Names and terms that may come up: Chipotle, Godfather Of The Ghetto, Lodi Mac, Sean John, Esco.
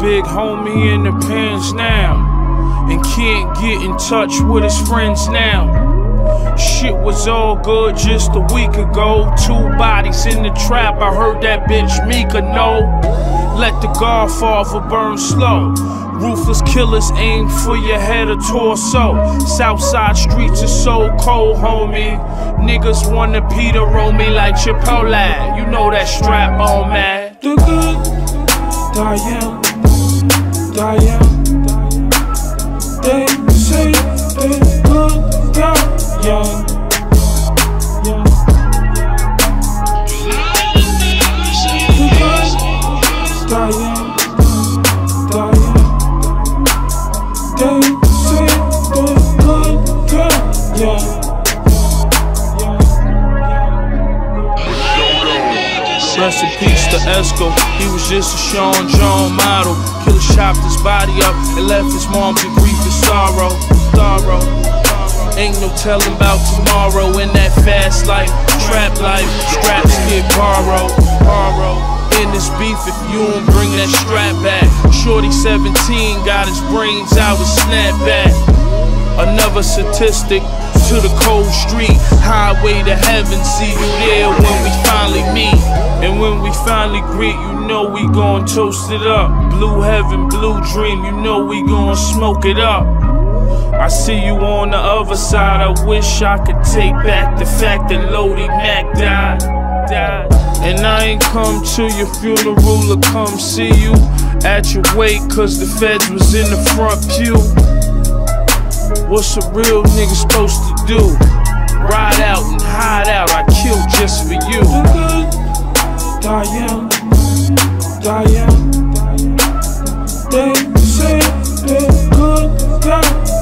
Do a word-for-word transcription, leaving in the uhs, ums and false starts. big homie in the pens now, and can't get in touch with his friends now. Shit was all good just a week ago. Two bodies in the trap, I heard that bitch Mika know. Let the Godfather burn slow. Ruthless killers aim for your head or torso. Southside streets are so cold, homie. Niggas wanna Peter roll me like Chipotle. You know that strap on, man. The good, Diane, Diane. They say they good. Young, young, Diane, Diane. They say they good girl, young. Rest in peace to Esco, he was just a Sean John model. Killer chopped his body up and left his mom to grief and sorrow, sorrow. Ain't no telling about tomorrow in that fast life, trap life, straps get borrowed, borrow. In this beef if you don't bring that strap back. Shorty seventeen got his brains out and snap back. Another statistic to the cold street, highway to heaven, see you there when we finally meet. And when we finally greet, you know we gon' toast it up. Blue heaven, blue dream, you know we gon' smoke it up. I see you on the other side. I wish I could take back the fact that Lodi Mac died, died. And I ain't come to your funeral or come see you at your wake, cause the feds was in the front pew. What's a real nigga supposed to do? Ride out and hide out, I killed just for you. Diane, Diane.